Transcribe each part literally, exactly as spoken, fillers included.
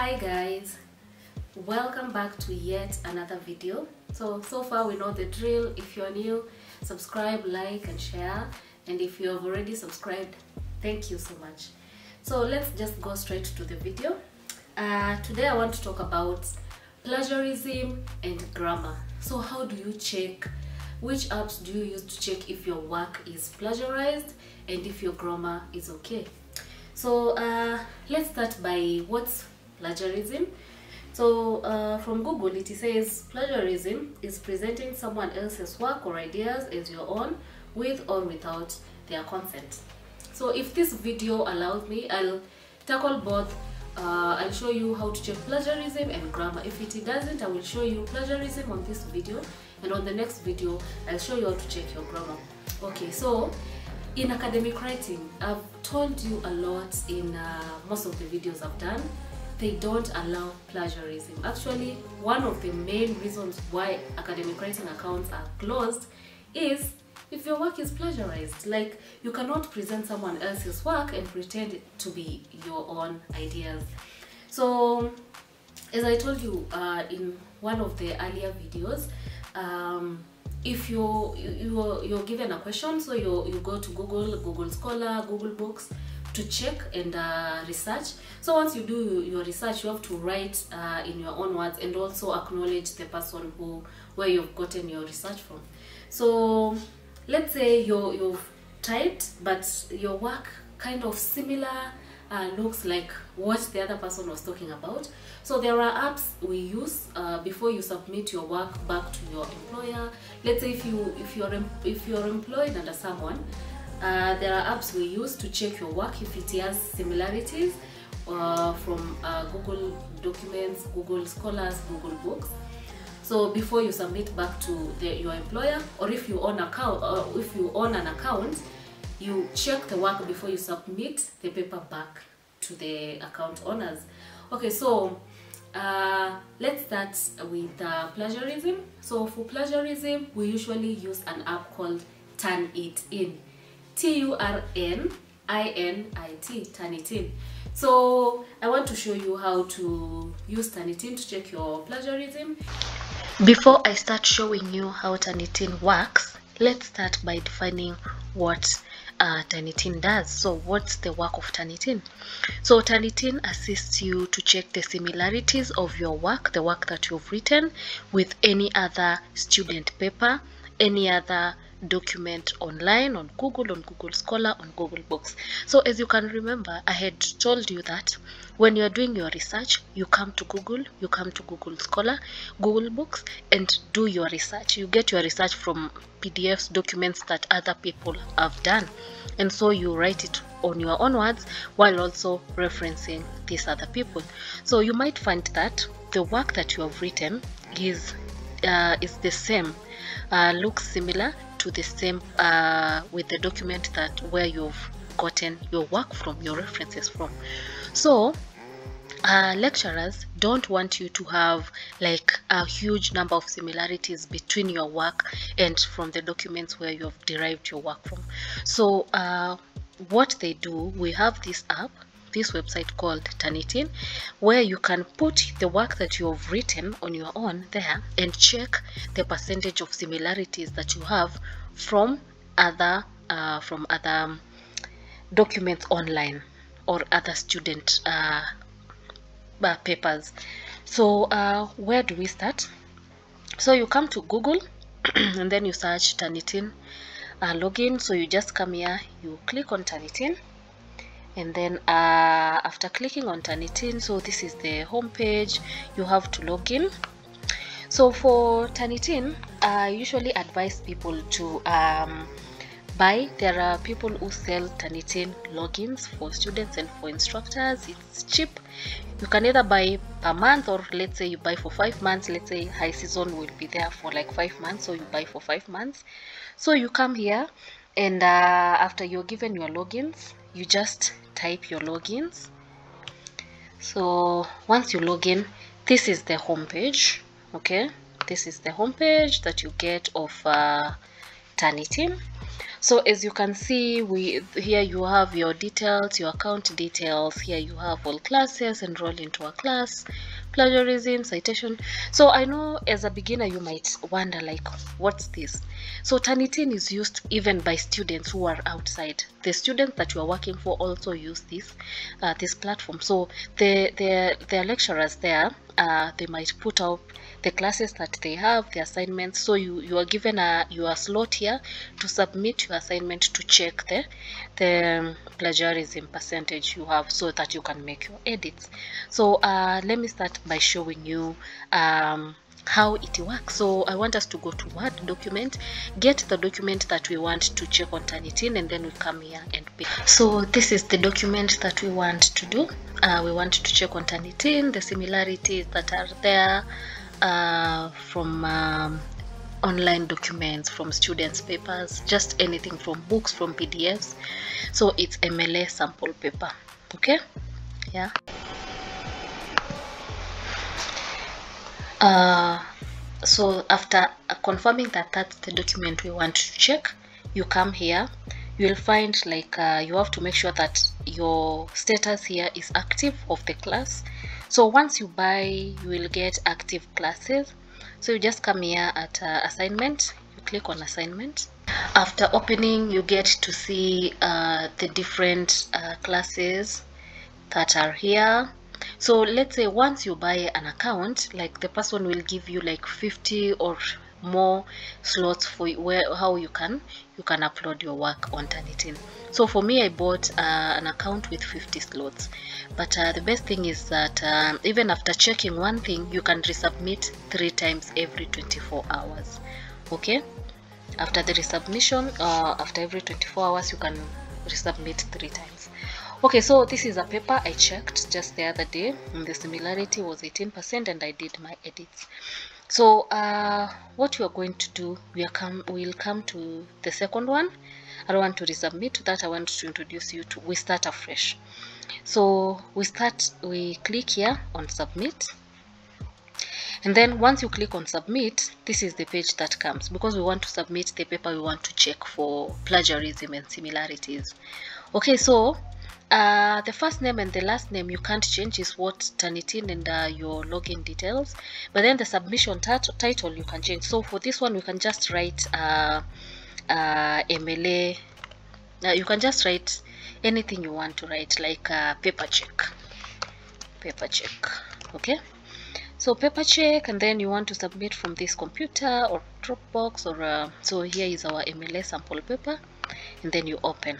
Hi guys, welcome back to yet another video. So so far we know the drill. If you're new, subscribe, like and share, and if you have already subscribed, thank you so much. So let's just go straight to the video. Uh, today I want to talk about plagiarism and grammar. So how do you check, which apps do you use to check if your work is plagiarized and if your grammar is okay? So uh, let's start by what's plagiarism. So uh, from Google it says plagiarism is presenting someone else's work or ideas as your own with or without their consent. So if this video allows me, I'll tackle both. Uh, I'll show you how to check plagiarism and grammar. If it doesn't, I will show you plagiarism on this video, and on the next video I'll show you how to check your grammar. Okay, so in academic writing, I've told you a lot in uh, most of the videos I've done, they don't allow plagiarism. Actually, one of the main reasons why academic writing accounts are closed is if your work is plagiarized. Like, you cannot present someone else's work and pretend it to be your own ideas. So as I told you uh, in one of the earlier videos, um, if you, you, you're given a question, so you, you go to Google, Google Scholar, Google Books to check and uh, research. So once you do your research, you have to write uh, in your own words and also acknowledge the person who where you've gotten your research from. So let's say you, you've typed, but your work kind of similar uh, looks like what the other person was talking about. So there are apps we use uh, before you submit your work back to your employer. Let's say if you if you're if you're employed under someone, uh, there are apps we use to check your work if it has similarities uh, from uh, Google Documents, Google Scholars, Google Books. So before you submit back to the, your employer, or if you own account, or if you own an account, you check the work before you submit the paper back to the account owners. Okay, so uh, let's start with uh, plagiarism. So for plagiarism, we usually use an app called Turnitin, T U R N I N I T, Turnitin. So I want to show you how to use Turnitin to check your plagiarism. Before I start showing you how Turnitin works, let's start by defining what uh, Turnitin does. So what's the work of Turnitin? So Turnitin assists you to check the similarities of your work, the work that you've written, with any other student paper, any other document online, on Google, on Google Scholar, on Google Books. So as you can remember, I had told you that when you are doing your research, you come to Google, you come to Google Scholar, Google Books, and do your research. You get your research from P D Fs, documents that other people have done, and so you write it on your own words while also referencing these other people. So you might find that the work that you have written is uh, is the same, uh, looks similar to the same uh, with the document that where you've gotten your work from, your references from. So uh, lecturers don't want you to have like a huge number of similarities between your work and from the documents where you've derived your work from. So uh, what they do, we have this app, this website called Turnitin, where you can put the work that you have written on your own there and check the percentage of similarities that you have from other uh, from other documents online or other student uh, papers. So uh, where do we start? So you come to Google and then you search Turnitin uh, login. So you just come here, you click on Turnitin. And then uh, after clicking on Turnitin, so this is the home page, you have to log in. So for Turnitin, I usually advise people to um, buy. There are people who sell Turnitin logins for students and for instructors. It's cheap. You can either buy per month, or let's say you buy for five months. Let's say high season will be there for like five months, so you buy for five months. So you come here, and uh, after you're given your logins, you just type your logins. So once you log in, this is the home page. Okay, this is the home page that you get of uh, Turnitin. So as you can see, we here you have your details, your account details. Here you have all classes, enroll into a class, plagiarism, citation. So I know as a beginner you might wonder like, what's this? So Turnitin is used even by students who are outside. The students that you are working for also use this uh, this platform. So the their their lecturers there, uh, they might put up the classes that they have, the assignments. So you you are given a your slot here to submit your assignment to check the the plagiarism percentage you have, so that you can make your edits. So uh, let me start by showing you um, how it works. So I want us to go to Word document, get the document that we want to check on Turnitin, and then we come here and pick. So this is the document that we want to do. Uh, we want to check on Turnitin the similarities that are there uh from um, online documents, from students' papers, just anything, from books, from P D Fs. So it's M L A sample paper. Okay, yeah. Uh so after uh, confirming that that's the document we want to check, you come here. You'll find like uh, you have to make sure that your status here is active of the class. So once you buy, you will get active classes. So you just come here at uh, assignment, you click on assignment. After opening, you get to see uh, the different uh, classes that are here. So let's say once you buy an account, like the person will give you like fifty or more slots for where how you can you can upload your work on Turnitin. So for me, I bought uh, an account with fifty slots, but uh, the best thing is that um, even after checking one thing, you can resubmit three times every twenty-four hours. Okay, after the resubmission, uh, after every twenty-four hours, you can resubmit three times. Okay, so this is a paper I checked just the other day, and the similarity was eighteen percent, and I did my edits. So uh, what we are going to do, we are come we'll come to the second one. I don't want to resubmit to that. I want to introduce you to we start afresh. So we start we click here on submit, and then once you click on submit, this is the page that comes, because we want to submit the paper we want to check for plagiarism and similarities. Okay, so Uh, the first name and the last name you can't change, is what Turnitin and uh, your login details. But then the submission title you can change. So for this one, we can just write uh, uh, M L A. Uh, you can just write anything you want to write, like uh, paper check, paper check. Okay. So paper check, and then you want to submit from this computer or Dropbox or uh, so. Here is our M L A sample paper, and then you open.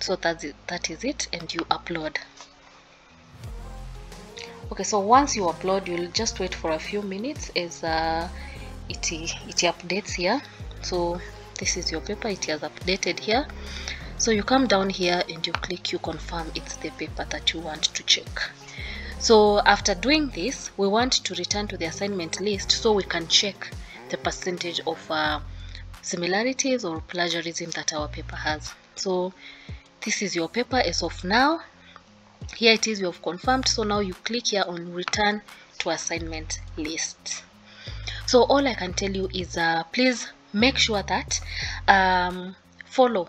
So that's it, that is it, and you upload. Okay, so once you upload, you'll just wait for a few minutes as uh, it, it updates here. So this is your paper, it has updated here. So you come down here and you click, you confirm it's the paper that you want to check. So after doing this, we want to return to the assignment list so we can check the percentage of uh, similarities or plagiarism that our paper has. So this is your paper as of now. Here it is, you have confirmed. So now you click here on return to assignment list. So all I can tell you is uh, please make sure that um, follow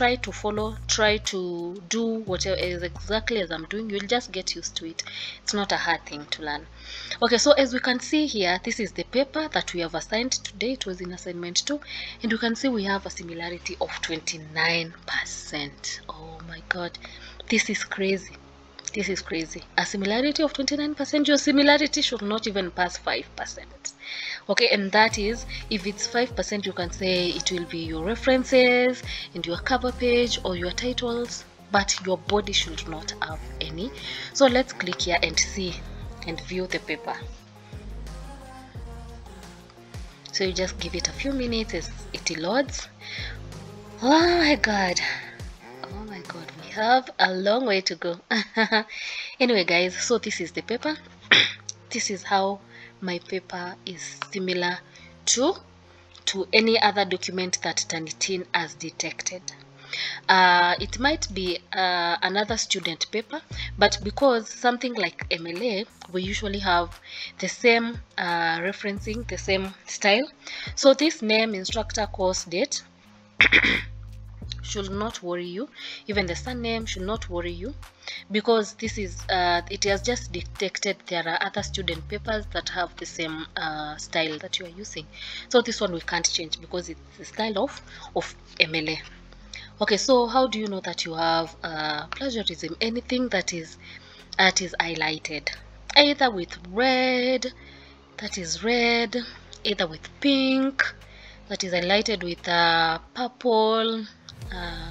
try to follow try to do whatever is exactly as I'm doing. You'll just get used to it. It's not a hard thing to learn. Okay, so as we can see here, this is the paper that we have assigned today. It was in assignment two, and you can see we have a similarity of twenty-nine percent. Oh my god, this is crazy. This is crazy. A similarity of twenty-nine percent. Your similarity should not even pass five percent. Okay, and that is, if it's five percent, you can say it will be your references and your cover page or your titles, but your body should not have any. So let's click here and see and view the paper. So you just give it a few minutes as it loads. Oh my god. Oh my god, we have a long way to go. Anyway guys, so this is the paper. This is how my paper is similar to to any other document that Turnitin has detected. Uh, it might be uh, another student paper, but because something like M L A, we usually have the same uh, referencing, the same style. So this name, instructor, course, date, should not worry you. Even the surname should not worry you, because this is uh, it has just detected there are other student papers that have the same uh, style that you are using. So this one we can't change because it's the style of of M L A. Okay, so how do you know that you have uh, plagiarism? Anything that is that is highlighted, either with red, that is red, either with pink, that is highlighted with uh, purple, uh,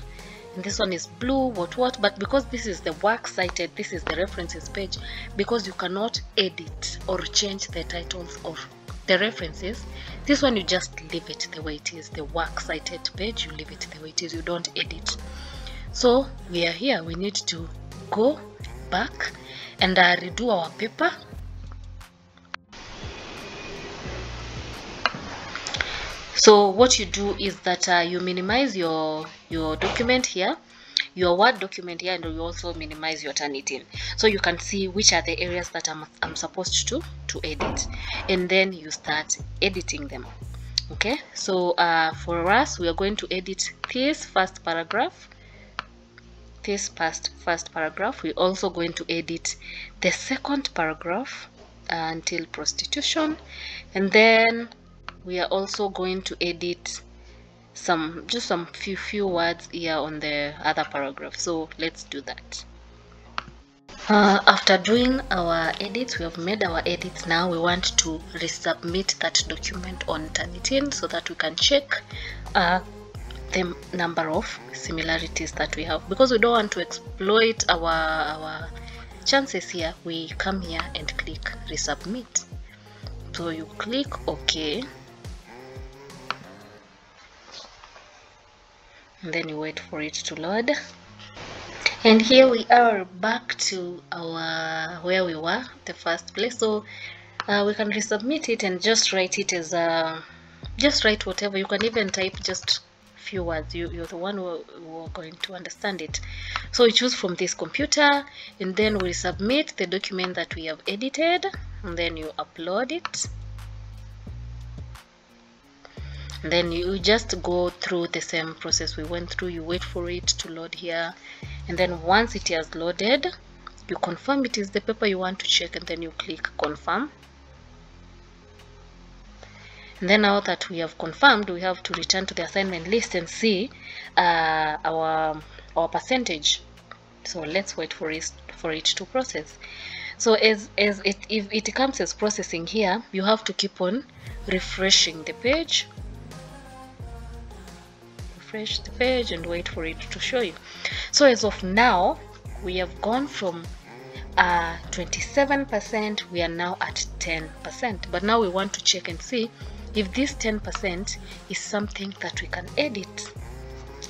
and this one is blue, what what but because this is the works cited, this is the references page, because you cannot edit or change the titles or the references, this one you just leave it the way it is. The works cited page, you leave it the way it is, you don't edit. So we are here, we need to go back and uh, redo our paper. So what you do is that uh, you minimize your your document here, your Word document here, and you also minimize your Turnitin, so you can see which are the areas that I'm, I'm supposed to to edit, and then you start editing them. Okay, so uh, for us, we are going to edit this first paragraph. This past first paragraph, we're also going to edit the second paragraph until prostitution, and then we are also going to edit some just some few few words here on the other paragraph. So let's do that. Uh, after doing our edits, we have made our edits. Now we want to resubmit that document on Turnitin so that we can check uh, the number of similarities that we have, because we don't want to exploit our our chances here. We come here and click resubmit. So you click OK. And then you wait for it to load, and here we are back to our where we were the first place. So uh, we can resubmit it and just write it as a just write whatever. You can even type just few words. You, you're the one who, who are going to understand it. So we choose from this computer, and then we submit the document that we have edited, and then you upload it. Then you just go through the same process we went through. You wait for it to load here, and then once it has loaded, you confirm it is the paper you want to check, and then you click confirm. And then now that we have confirmed, we have to return to the assignment list and see uh, our our percentage. So let's wait for it for it to process. So as as it if it comes as processing here, you have to keep on refreshing the page. Refresh the page and wait for it to show you. So as of now, we have gone from uh, twenty-seven percent, we are now at ten percent. But now we want to check and see if this ten percent is something that we can edit.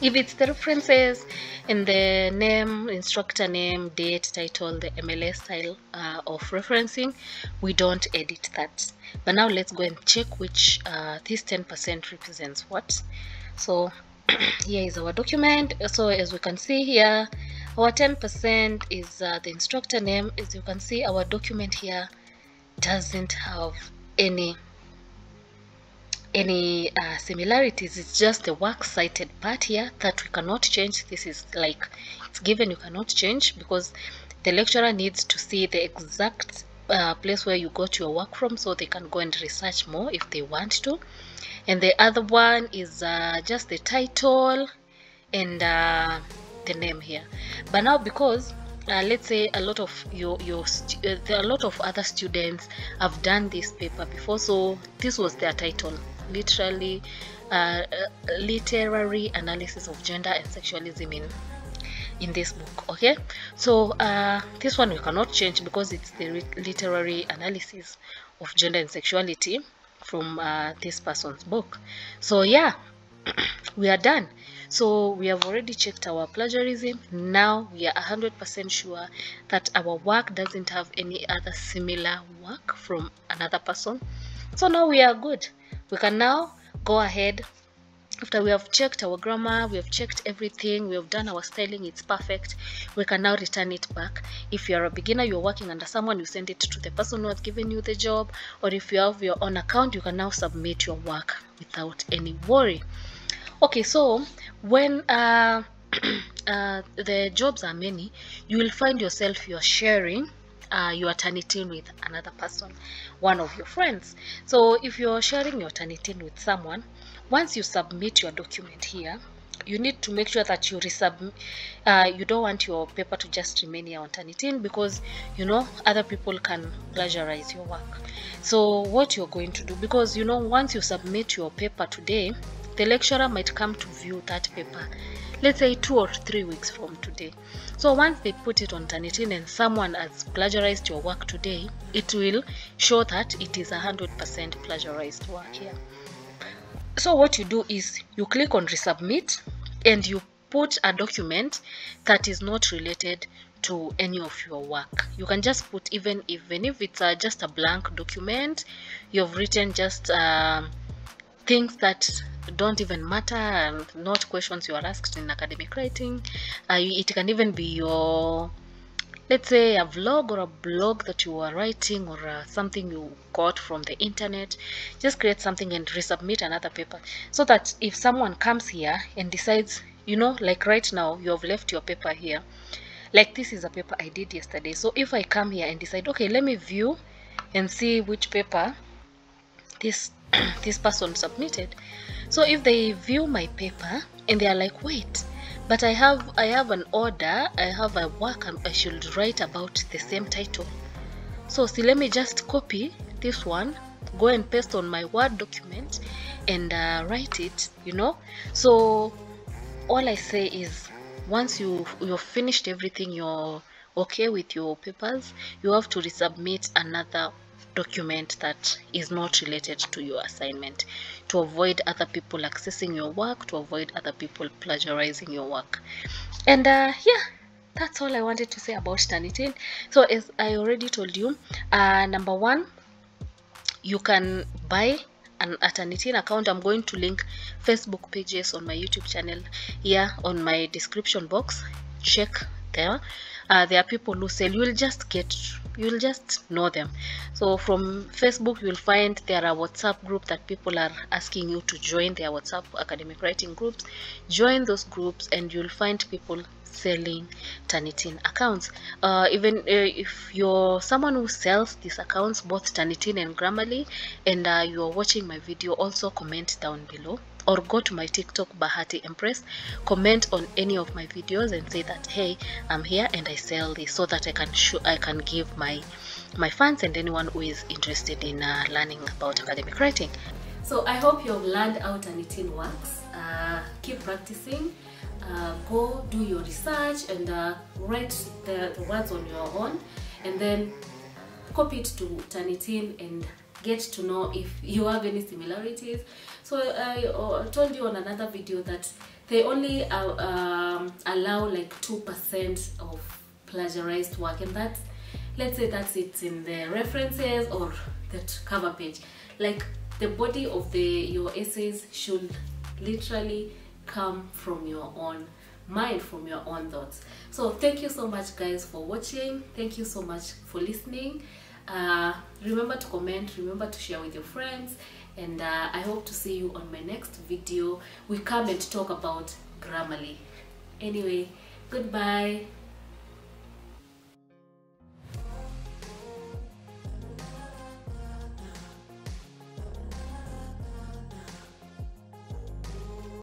If it's the references and the name, instructor name, date, title, the M L A style uh, of referencing, we don't edit that. But now let's go and check which uh, this ten percent represents what. So here is our document. So as we can see here, our ten percent is uh, the instructor name. As you can see, our document here doesn't have any any uh, similarities. It's just the works cited part here that we cannot change. This is like it's given, you cannot change, because the lecturer needs to see the exact uh, place where you got your work from, so they can go and research more if they want to. And the other one is uh, just the title and uh, the name here. But now, because uh, let's say a lot of your your uh, there are a lot of other students have done this paper before, so this was their title, literally uh, uh, literary analysis of gender and sexualism in in this book. Okay, so uh, this one we cannot change because it's the literary analysis of gender and sexuality from uh, this person's book. So yeah, we are done. So we have already checked our plagiarism. Now we are one hundred percent sure that our work doesn't have any other similar work from another person. So now we are good. We can now go ahead. After we have checked our grammar, we have checked everything, we have done our styling, it's perfect. We can now return it back. If you are a beginner, you are working under someone, you send it to the person who has given you the job, or if you have your own account, you can now submit your work without any worry. Okay, so when uh, uh, the jobs are many, you will find yourself you're sharing uh, your Turnitin with another person, one of your friends. So if you're sharing your Turnitin with someone, once you submit your document here, you need to make sure that you resubmit. Uh, you don't want your paper to just remain here on Turnitin, because you know other people can plagiarize your work. So what you're going to do, because you know once you submit your paper today, the lecturer might come to view that paper, let's say two or three weeks from today. So once they put it on Turnitin and someone has plagiarized your work today, it will show that it is one hundred percent plagiarized work here. So what you do is you click on resubmit and you put a document that is not related to any of your work. You can just put, even even if it's uh, just a blank document, you've written just uh, things that don't even matter and not questions you are asked in academic writing. Uh, it can even be your, let's say, a vlog or a blog that you are writing, or uh, something you got from the internet. Just create something and resubmit another paper, so that if someone comes here and decides, you know, like right now you have left your paper here, like this is a paper I did yesterday. So if I come here and decide, okay, let me view and see which paper this this person submitted. So if they view my paper and they are like, wait, but I have I have an order, I have a work I should write about the same title. So see, let me just copy this one, go and paste on my Word document and uh, write it, you know. So all I say is, once you you've finished everything, you're okay with your papers, you have to resubmit another document that is not related to your assignment, to avoid other people accessing your work, to avoid other people plagiarizing your work. And uh yeah, that's all I wanted to say about Turnitin. So as I already told you, uh number one, you can buy an Turnitin account. I'm going to link Facebook pages on my YouTube channel here on my description box. Check there. Uh, there are people who sell. You will just get, you will just know them. So from Facebook, you will find there are WhatsApp group that people are asking you to join their WhatsApp academic writing groups. Join those groups, and you'll find people selling Turnitin accounts. Uh, even uh, if you're someone who sells these accounts, both Turnitin and Grammarly, and uh, you are watching my video, also comment down below. Or go to my TikTok, Bahati Empress, comment on any of my videos and say that, hey, I'm here and I sell this, so that I can show, I can give my my fans and anyone who is interested in uh, learning about academic writing. So I hope you've learned how Turnitin works. Uh, keep practicing. Uh, go do your research and uh, write the, the words on your own, and then copy it to Turnitin and get to know if you have any similarities. So I uh, told you on another video that they only uh, um, allow like two percent of plagiarized work, and that's, let's say that's it in the references or that cover page. Like the body of the your essays should literally come from your own mind, from your own thoughts. So thank you so much guys for watching. Thank you so much for listening. Uh, remember to comment, remember to share with your friends, and uh, I hope to see you on my next video. We come and talk about Grammarly. Anyway, goodbye.